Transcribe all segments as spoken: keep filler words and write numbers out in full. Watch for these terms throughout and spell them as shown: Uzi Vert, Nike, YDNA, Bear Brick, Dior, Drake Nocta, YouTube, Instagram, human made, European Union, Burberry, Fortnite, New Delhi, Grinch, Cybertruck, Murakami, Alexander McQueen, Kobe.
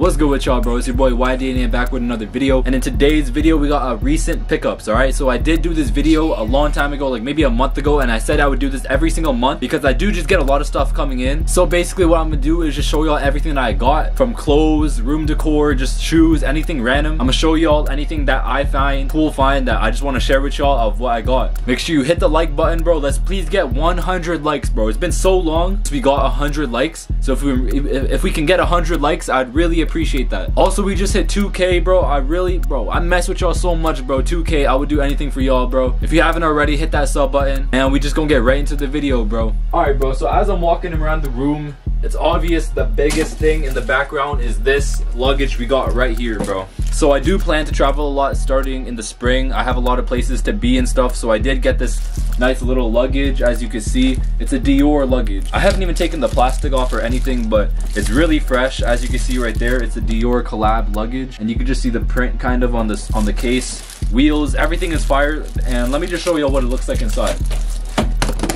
What's good with y'all, bro? It's your boy Y D N A back with another video, and in today's video we got a recent pickups. All right, so I did do this video a long time ago, like maybe a month ago, and I said I would do this every single month because I do just get a lot of stuff coming in. So basically what I'm gonna do is just show y'all everything that I got, from clothes, room decor, just shoes, anything random. I'm gonna show y'all anything that I find cool, find that I just want to share with y'all of what I got. Make sure you hit the like button, bro. Let's please get one hundred likes, bro. It's been so long since we got one hundred likes, so if we if we can get one hundred likes, I'd really appreciate appreciate that. Also, we just hit two K, bro. I really, bro, I mess with y'all so much, bro. two K, I would do anything for y'all, bro. If you haven't already, hit that sub button, and we just gonna get right into the video, bro. All right, bro, so as I'm walking around the room, it's obvious the biggest thing in the background is this luggage we got right here, bro. So I do plan to travel a lot starting in the spring. I have a lot of places to be and stuff, so I did get this nice little luggage. As you can see, it's a Dior luggage. I haven't even taken the plastic off or anything, but it's really fresh. As you can see right there, it's a Dior collab luggage, and you can just see the print kind of on this on the case. Wheels, everything is fire, and let me just show y'all what it looks like inside.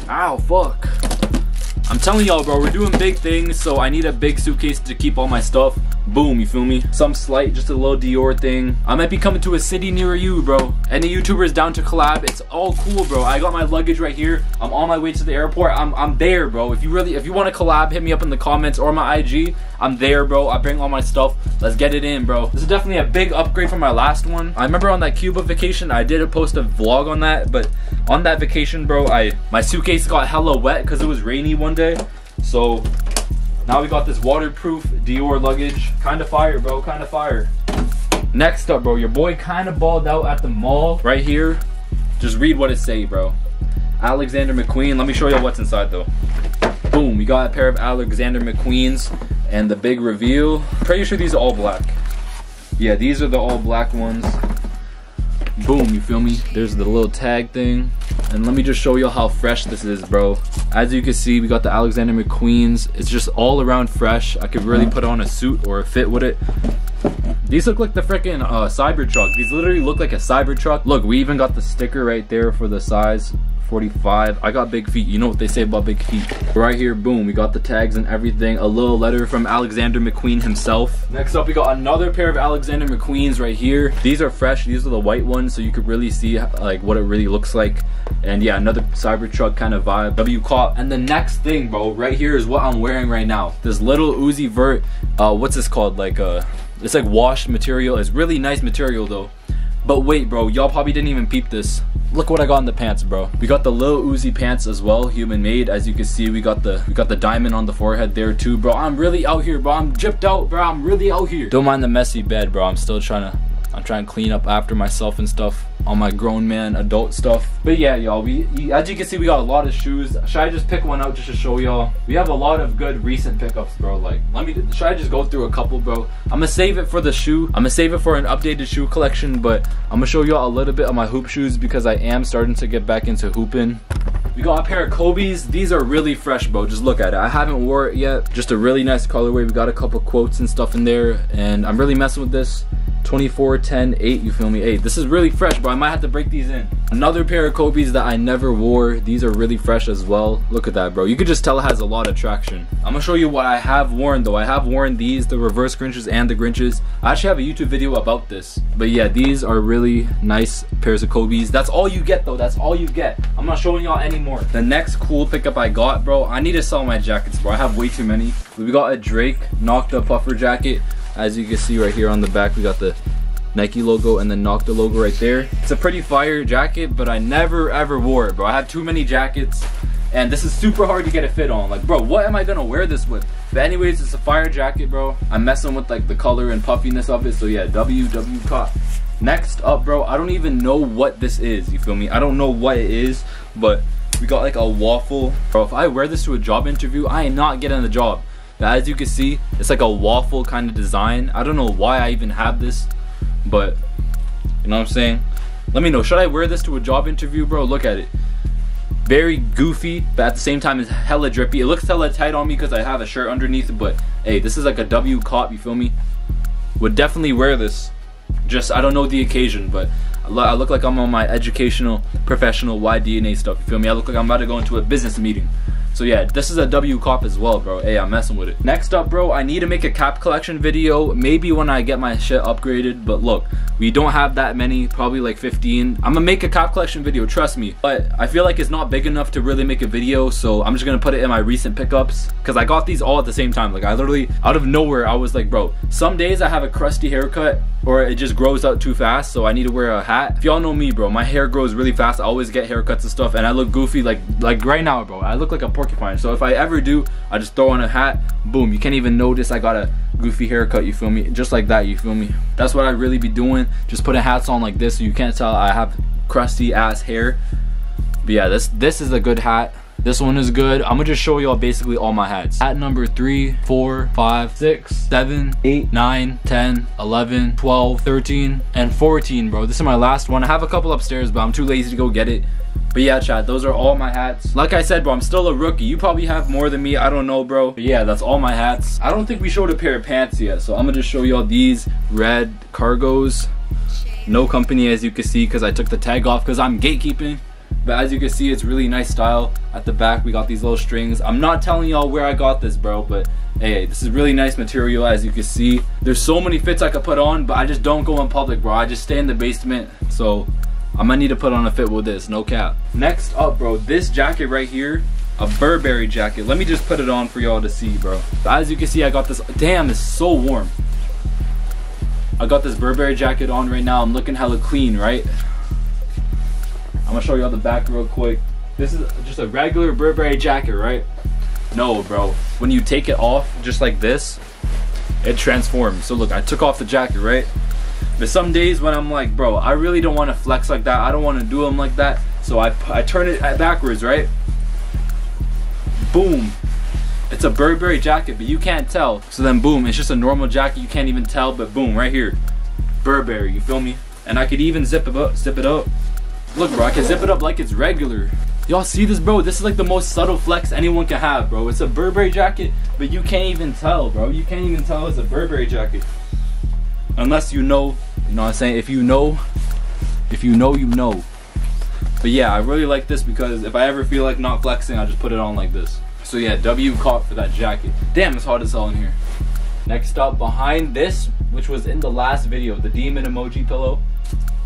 Ow, fuck. I'm telling y'all, bro, we're doing big things, so I need a big suitcase to keep all my stuff. Boom, you feel me? Some slight, just a little Dior thing. I might be coming to a city near you, bro. Any YouTubers down to collab, it's all cool, bro. I got my luggage right here. I'm on my way to the airport. I'm, I'm there, bro. If you really, if you want to collab, hit me up in the comments or my I G. I'm there, bro. I bring all my stuff. Let's get it in, bro. This is definitely a big upgrade from my last one. I remember on that Cuba vacation, I did post a vlog on that, but on that vacation, bro, I my suitcase got hella wet because it was rainy one day. So now we got this waterproof Dior luggage. Kind of fire, bro, kind of fire. Next up, bro, your boy kind of balled out at the mall right here. Just read what it say, bro. Alexander McQueen. Let me show y'all what's inside, though. Boom, we got a pair of Alexander McQueens and the big reveal. Pretty sure these are all black. Yeah, these are the all black ones. Boom, you feel me? There's the little tag thing. And let me just show y'all how fresh this is, bro. As you can see, we got the Alexander McQueens. It's just all around fresh. I could really put on a suit or a fit with it. These look like the freaking uh, Cybertruck. These literally look like a Cybertruck. Look, we even got the sticker right there for the size forty-five. I got big feet. You know what they say about big feet. Right here, boom, we got the tags and everything. A little letter from Alexander McQueen himself. Next up, we got another pair of Alexander McQueens right here. These are fresh. These are the white ones, so you could really see like what it really looks like. And yeah, another Cybertruck kind of vibe. W caught. And the next thing, bro, right here is what I'm wearing right now. This little Uzi Vert, uh, what's this called? Like a, it's like washed material. It's really nice material though. But wait, bro, y'all probably didn't even peep this. Look what I got in the pants, bro. We got the Lil Uzi pants as well, human made. As you can see, we got the we got the diamond on the forehead there too, bro. I'm really out here, bro. I'm gypped out, bro. I'm really out here. Don't mind the messy bed, bro. I'm still trying to I'm trying to clean up after myself and stuff. All my grown man adult stuff. But yeah, y'all, we as you can see, we got a lot of shoes. Should I just pick one out just to show y'all? We have a lot of good recent pickups, bro. Like, let me should I just go through a couple, bro? I'm gonna save it for the shoe. I'm gonna save it for an updated shoe collection, but I'm gonna show y'all a little bit of my hoop shoes because I am starting to get back into hooping. We got a pair of Kobe's. These are really fresh, bro. Just look at it. I haven't wore it yet. Just a really nice colorway. We got a couple quotes and stuff in there, and I'm really messing with this. twenty-four, ten, eight, you feel me? Hey, this is really fresh, bro. I might have to break these in. Another pair of Kobe's that I never wore. These are really fresh as well. Look at that, bro. You could just tell it has a lot of traction. I'm gonna show you what I have worn, though. I have worn these, the reverse Grinches and the Grinches. I actually have a YouTube video about this. But yeah, these are really nice pairs of Kobe's. That's all you get, though. That's all you get. I'm not showing y'all anymore. The next cool pickup I got, bro, I need to sell my jackets, bro. I have way too many. We got a Drake Nocta puffer jacket. As you can see right here on the back, we got the Nike logo and the Nocta logo right there. It's a pretty fire jacket, but I never ever wore it, bro. I had too many jackets, and this is super hard to get a fit on. Like, bro, what am I gonna wear this with? But anyways, it's a fire jacket, bro. I'm messing with like the color and puffiness of it, so yeah, W W cop. Next up, bro, I don't even know what this is, you feel me? I don't know what it is, but we got like a waffle. Bro, if I wear this to a job interview, I am not getting the job. But as you can see, it's like a waffle kind of design. I don't know why I even have this, but you know what I'm saying? Let me know, should I wear this to a job interview, bro? Look at it. Very goofy, but at the same time, it's hella drippy. It looks hella tight on me because I have a shirt underneath, but hey, this is like a W cop, you feel me? Would definitely wear this. Just, I don't know the occasion, but I look like I'm on my educational, professional Y D N A stuff, you feel me? I look like I'm about to go into a business meeting. So yeah, this is a W cop as well, bro. Hey, I'm messing with it. Next up, bro, I need to make a cap collection video, maybe when I get my shit upgraded, but look, we don't have that many, probably like fifteen. I'm gonna make a cap collection video, trust me, but I feel like it's not big enough to really make a video, so I'm just gonna put it in my recent pickups, because I got these all at the same time. Like, I literally, out of nowhere, I was like, bro, some days I have a crusty haircut, or it just grows out too fast, so I need to wear a hat. If y'all know me, bro, my hair grows really fast. I always get haircuts and stuff, and I look goofy, like like right now, bro. I look like a porcupine, so if I ever do, I just throw on a hat, boom, you can't even notice I got a goofy haircut, you feel me? Just like that, you feel me? That's what I really be doing, just putting hats on like this so you can't tell I have crusty ass hair. But yeah, this, this is a good hat. This one is good. I'm gonna just show y'all basically all my hats. Hat number three, four, five, six, seven, eight, nine, ten, eleven, twelve, thirteen, and fourteen, bro. This is my last one. I have a couple upstairs, but I'm too lazy to go get it. But yeah, chat, those are all my hats. Like I said, bro, I'm still a rookie. You probably have more than me, I don't know, bro. But yeah, that's all my hats. I don't think we showed a pair of pants yet, so I'm gonna just show y'all these red cargos. No company, as you can see, because I took the tag off because I'm gatekeeping. But as you can see, it's really nice style. At the back, we got these little strings. I'm not telling y'all where I got this, bro, but hey, this is really nice material, as you can see. There's so many fits I could put on, but I just don't go in public, bro. I just stay in the basement, so I might need to put on a fit with this, no cap. Next up, bro, this jacket right here, a Burberry jacket. Let me just put it on for y'all to see, bro. As you can see, I got this. Damn, it's so warm. I got this Burberry jacket on right now. I'm looking hella clean, right? I'm gonna show y'all the back real quick. This is just a regular Burberry jacket, right? No, bro, when you take it off just like this, it transforms. So look, I took off the jacket, right? But some days when I'm like, bro, I really don't want to flex like that, I don't want to do them like that, so I, I turn it backwards, right? Boom, it's a Burberry jacket, but you can't tell. So then boom, it's just a normal jacket, you can't even tell, but boom, right here, Burberry, you feel me? And I could even zip it up, zip it up. Look, bro, I can zip it up like it's regular. Y'all see this, bro? This is like the most subtle flex anyone can have, bro. It's a Burberry jacket, but you can't even tell, bro. You can't even tell it's a Burberry jacket. Unless you know, you know what I'm saying? If you know, if you know, you know. But yeah, I really like this because if I ever feel like not flexing, I just put it on like this. So yeah, W caught for that jacket. Damn, it's hot as hell in here. Next up, behind this, which was in the last video, the demon emoji pillow,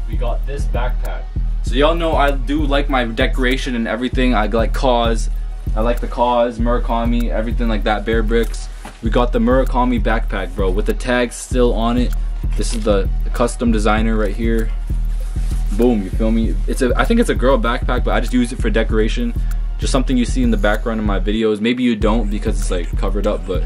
we got this backpack. So y'all know I do like my decoration and everything. I like cause, I like the cause, Murakami, everything like that, Bear Bricks. We got the Murakami backpack, bro, with the tags still on it. This is the custom designer right here. Boom, you feel me? It's a, I think it's a girl backpack, but I just use it for decoration. Just something you see in the background of my videos. Maybe you don't because it's like covered up, but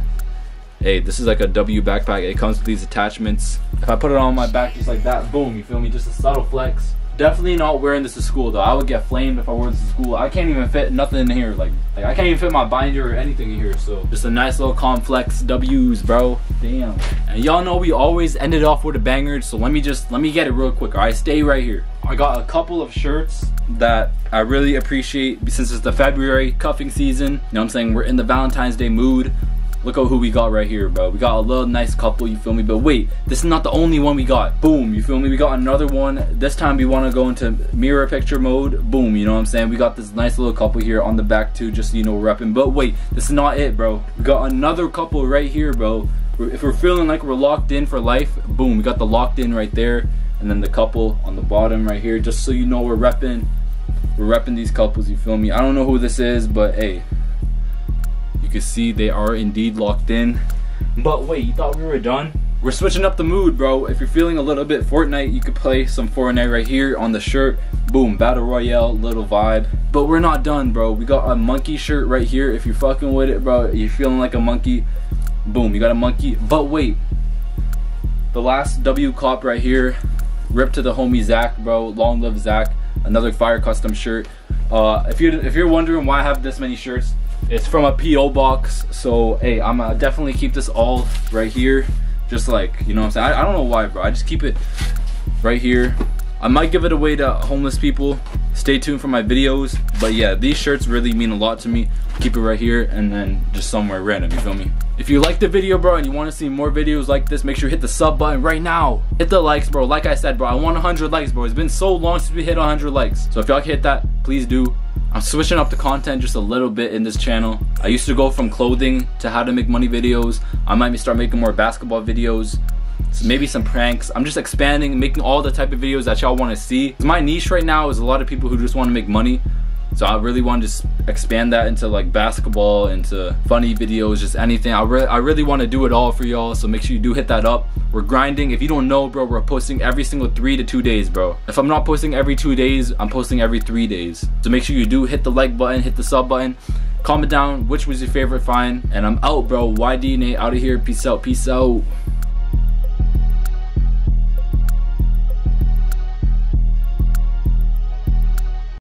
hey, this is like a W backpack. It comes with these attachments. If I put it on my back just like that, boom, you feel me? Just a subtle flex. Definitely not wearing this to school though. I would get flamed if I wore this to school. I can't even fit nothing in here. Like, like I can't even fit my binder or anything in here. So just a nice little complex W's, bro. Damn. And y'all know we always ended off with a banger. So let me just, let me get it real quick. All right, stay right here. I got a couple of shirts that I really appreciate since it's the February cuffing season. You know what I'm saying? We're in the Valentine's Day mood. Look at who we got right here, bro. We got a little nice couple, you feel me? But wait, this is not the only one we got. Boom, you feel me? We got another one. This time we want to go into mirror picture mode. Boom, you know what I'm saying? We got this nice little couple here on the back too, just so you know we're repping. But wait, this is not it, bro. We got another couple right here, bro. If we're feeling like we're locked in for life, boom, we got the locked in right there. And then the couple on the bottom right here, just so you know we're repping. We're repping these couples, you feel me? I don't know who this is, but hey. You can see they are indeed locked in. But wait, you thought we were done? We're switching up the mood, bro. If you're feeling a little bit Fortnite, you could play some Fortnite right here on the shirt. Boom, battle royale, little vibe. But we're not done, bro. We got a monkey shirt right here. If you're fucking with it, bro, you're feeling like a monkey, boom, you got a monkey. But wait, the last W cop right here, rip to the homie Zach, bro. Long live Zach. Another fire custom shirt. Uh, if you're if you're wondering why I have this many shirts, it's from a P O box, so hey, I'm gonna definitely keep this all right here. Just like, you know what I'm saying? I, I don't know why, bro. I just keep it right here. I might give it away to homeless people. Stay tuned for my videos. But yeah, these shirts really mean a lot to me. Keep it right here and then just somewhere random, you feel me? If you liked the video, bro, and you want to see more videos like this, make sure you hit the sub button right now. Hit the likes, bro. Like I said, bro, I want one hundred likes, bro. It's been so long since we hit one hundred likes. So if y'all can hit that, please do. I'm switching up the content just a little bit in this channel. I used to go from clothing to how to make money videos. I might start making more basketball videos, maybe some pranks. I'm just expanding, making all the type of videos that y'all want to see. My niche right now is a lot of people who just want to make money, so I really want to just expand that into like basketball, into funny videos, just anything. I, re I really want to do it all for y'all, so make sure you do hit that up. We're grinding. If you don't know, bro, we're posting every single three to two days, bro. If I'm not posting every two days, I'm posting every three days. So make sure you do hit the like button, hit the sub button, comment down which was your favorite find, and I'm out, bro. Y D N A out of here. Peace out, peace out.